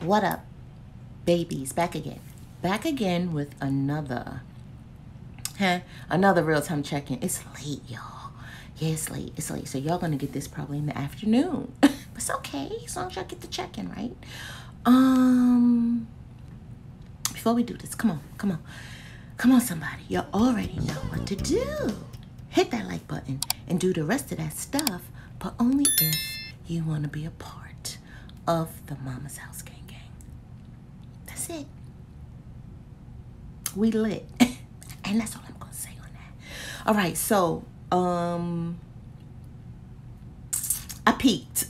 What up, babies? Back again with another real-time check-in. It's late, y'all. Yeah, it's late, so y'all gonna get this probably in the afternoon. It's okay, as long as y'all get the check-in, right? Before we do this, come on somebody, y'all already know what to do. Hit that like button and do the rest of that stuff, but only if you want to be a part of the Mama's House game. That's it. We lit. And that's all I'm gonna say on that. All right, so I peeked.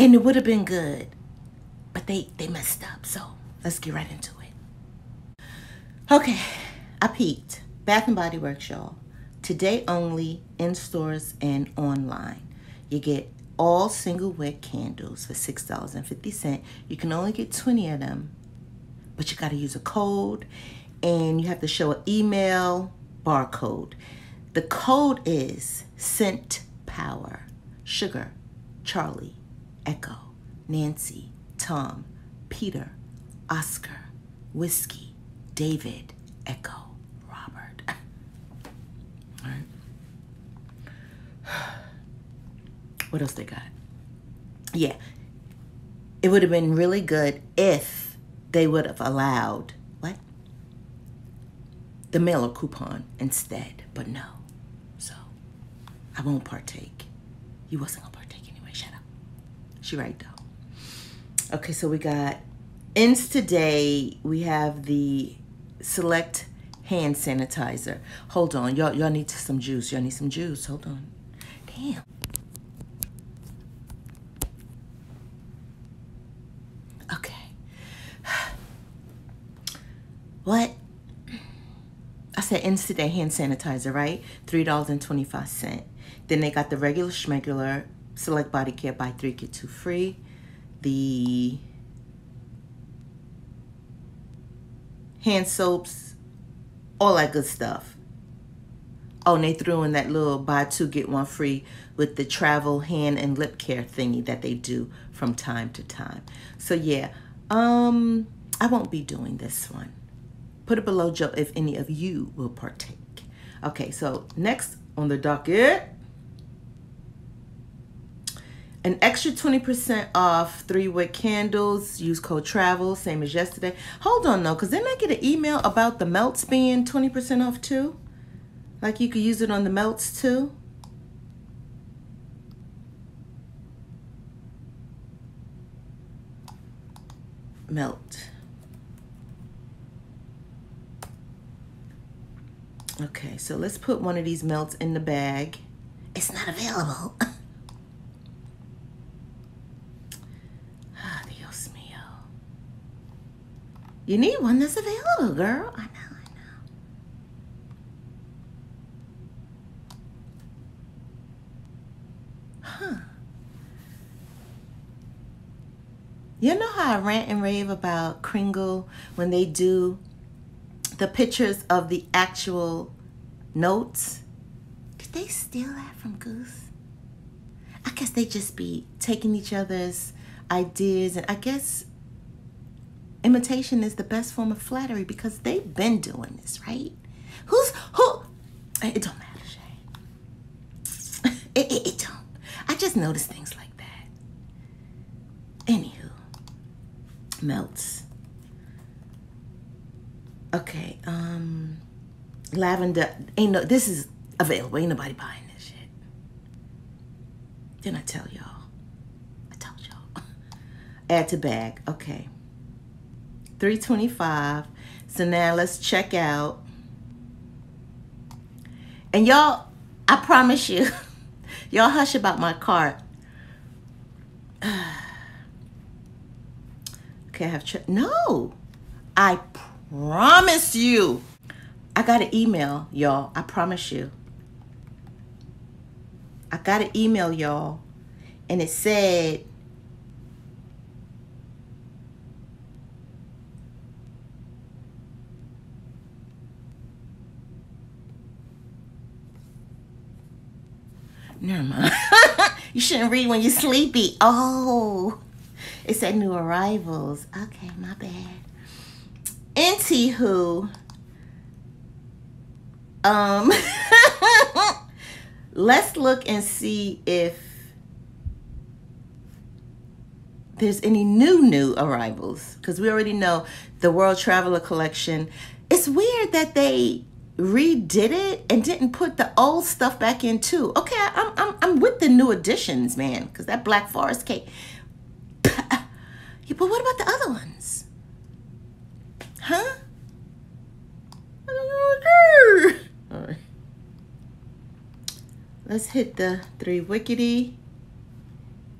And it would have been good, but they messed up. So let's get right into it. Okay, I peeked. Bath and Body Works, y'all. Today only, in stores and online. You get all single wick candles for $6.50. You can only get 20 of them, but you gotta use a code and you have to show an email barcode. The code is Scent Power. Sugar, Charlie, Echo, Nancy, Tom, Peter, Oscar, Whiskey, David, Echo, Robert. All right. What else they got? Yeah, it would have been really good if they would have allowed, what? The mail or coupon instead, but no. So I won't partake. You wasn't gonna partake anyway, shut up. She right though. Okay, so we got ends today. We have the select hand sanitizer. Hold on, y'all need some juice. Y'all need some juice, hold on. Damn. What? I said instant hand sanitizer, right? $3.25. Then they got the regular schmegular select body care, buy 3 get 2 free. The hand soaps, all that good stuff. Oh, and they threw in that little buy 2 get 1 free with the travel hand and lip care thingy that they do from time to time. So yeah, I won't be doing this one. Put it below, Joe, if any of you will partake. Okay, so next on the docket, an extra 20% off 3-wick candles. Use code TRAVEL, same as yesterday. Hold on, though, because didn't I get an email about the melts being 20% off, too? Like you could use it on the melts, too? Melt. Okay, so let's put one of these melts in the bag. It's not available. Ah, Dios mío. You need one that's available, girl. I know, I know. Huh. You know how I rant and rave about Kringle when they do the pictures of the actual notes? Did they steal that from Goose? I guess they just be taking each other's ideas, and I guess imitation is the best form of flattery because they've been doing this, right? Who? It don't matter, Shay. It don't. I just notice things like that. Anywho, melts. Okay, lavender, this is available, ain't nobody buying this shit. Didn't I tell y'all? I told y'all. Add to bag, okay. $3.25, so now let's check out. And y'all, I promise you, y'all hush about my cart. Okay, I have, no, I promise you. I got an email, y'all. I promise you. I got an email, y'all. And it said, never mind. You shouldn't read when you're sleepy. Oh, it said new arrivals. Okay, my bad. Anywho, let's look and see if there's any new arrivals, because we already know the World Traveler collection. It's weird that they redid it and didn't put the old stuff back in too. Okay, I'm with the new additions, man, because that Black Forest cake. But what about the other ones? Huh? I don't know. All right. Let's hit the three wickety.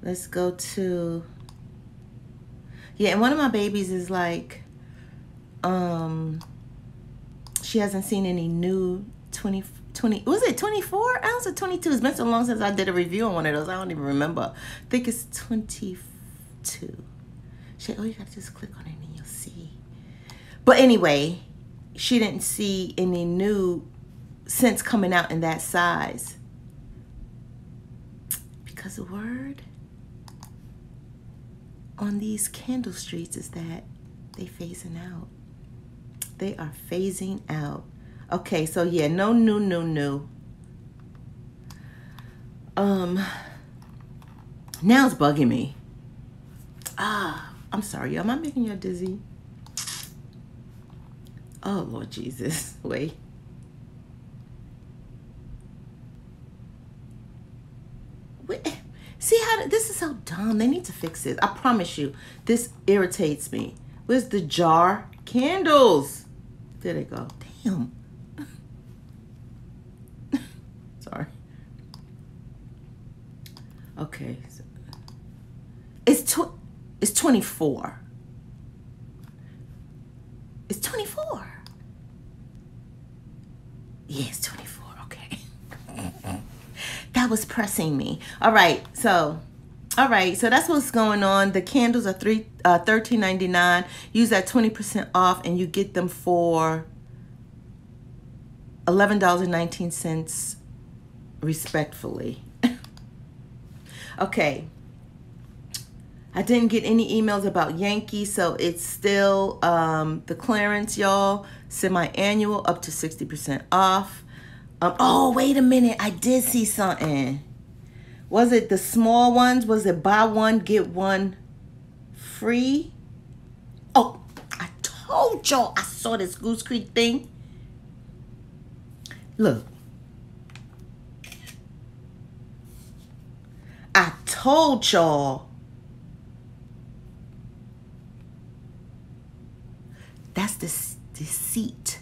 Let's go to, yeah, and one of my babies is like, she hasn't seen any new 20, was it 24 ounce or 22? It's been so long since I did a review on one of those. I don't even remember. I think it's 22. She, oh, you gotta just click on it and you'll see. But anyway, she didn't see any new scents coming out in that size. Because the word on these candle streets is that they phasing out. They are phasing out. Okay, so yeah, no new. Now it's bugging me. Ah, I'm sorry, y'all. Am I making y'all dizzy? Oh, Lord Jesus. Wait. See how this is so dumb. They need to fix it. I promise you, this irritates me. Where's the jar candles? There they go. Damn. Sorry. Okay. It's 24. It's 24. Yeah, it's 24. Okay. That was pressing me. All right, so that's what's going on. The candles are $13.99. Use that 20% off and you get them for $11.19 respectfully. Okay, I didn't get any emails about Yankee, so it's still the clearance, y'all. Semi-annual up to 60% off. Oh, wait a minute. I did see something. Was it the small ones? Was it buy one, get one free? Oh, I told y'all I saw this Goose Creek thing. Look. I told y'all. That's deceit.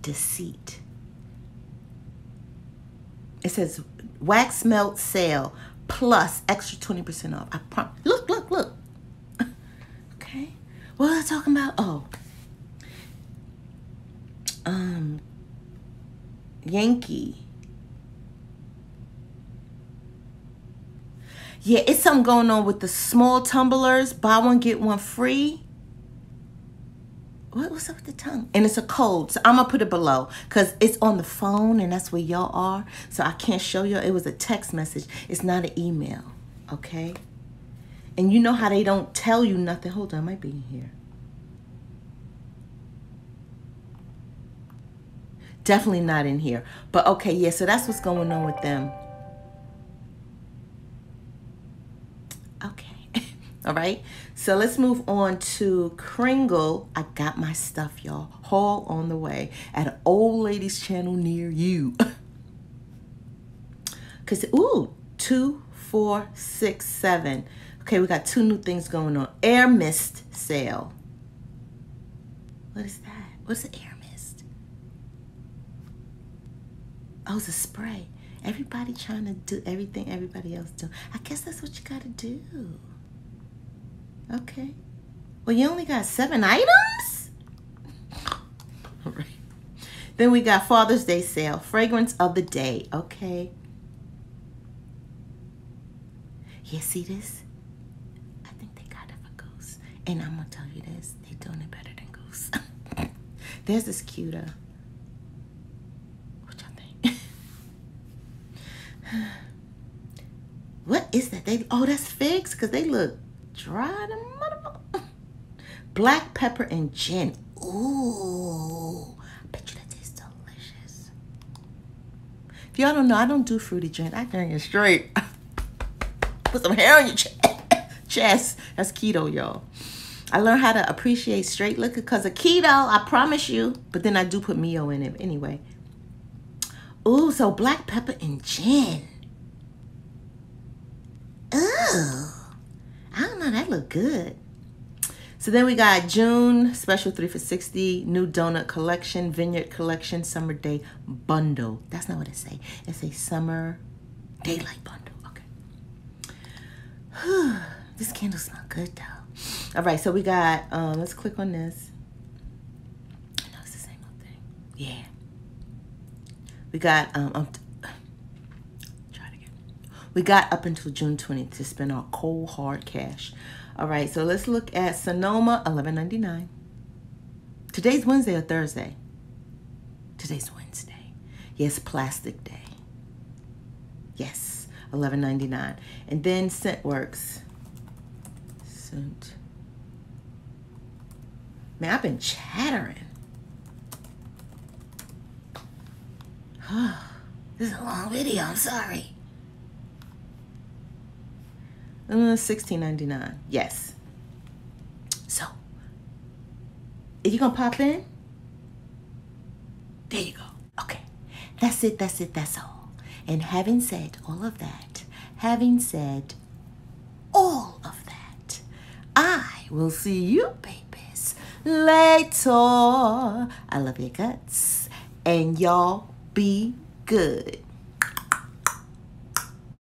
Deceit. It says wax melt sale plus extra 20% off. I promise. Look. Okay. What was I talking about? Oh. Yankee. Yeah, it's something going on with the small tumblers. Buy one, get one free. What's up with the tongue? And it's a code, so I'm gonna put it below because it's on the phone and that's where y'all are, so I can't show y'all. It was a text message. It's not an email, okay? And you know how they don't tell you nothing. Hold on, I might be in here. Definitely not in here. But okay, yeah, so that's what's going on with them. Okay. All right. So let's move on to Kringle. I got my stuff, y'all. Haul on the way at an old lady's channel near you. 'Cause, ooh, 2467. Okay, we got two new things going on. Air mist sale. What is that? What's the air mist? Oh, it's a spray. Everybody trying to do everything everybody else do. I guess that's what you gotta do. Okay. Well, you only got 7 items? All right. Then we got Father's Day sale. Fragrance of the day. Okay. Yeah, see this? I think they got it for Goose. And I'm going to tell you this. They're doing it better than Goose. There's this cuter. What y'all think? What is that? Oh, that's figs, because they look dry. Black pepper and gin. Ooh, I bet you that tastes delicious. If y'all don't know, I don't do fruity drink. I drink it straight. Put some hair on your chest. That's keto, y'all. I learned how to appreciate straight liquor because of keto, I promise you. But then I do put Mio in it anyway. Ooh, so black pepper and gin. Ooh, I don't know, that looked good. So then we got June, special 3 for $60, new donut collection, vineyard collection, summer day bundle. That's not what it say. It say summer daylight bundle, okay. Whew, this candle smells good though. All right, so we got, let's click on this. No, it's the same old thing. Yeah. We got, try it again. We got up until June 20th to spend our cold hard cash. All right, so let's look at Sonoma, $11.99. Today's Wednesday or Thursday? Today's Wednesday. Yes, Plastic Day. Yes, $11.99. And then Scentworks. Scent. Man, I've been chattering. This is a long video, I'm sorry. $16.99. Yes. So, are you gonna pop in? There you go. Okay. That's it. That's it. That's all. And having said all of that, I will see you, babies, later. I love your guts, and y'all be good.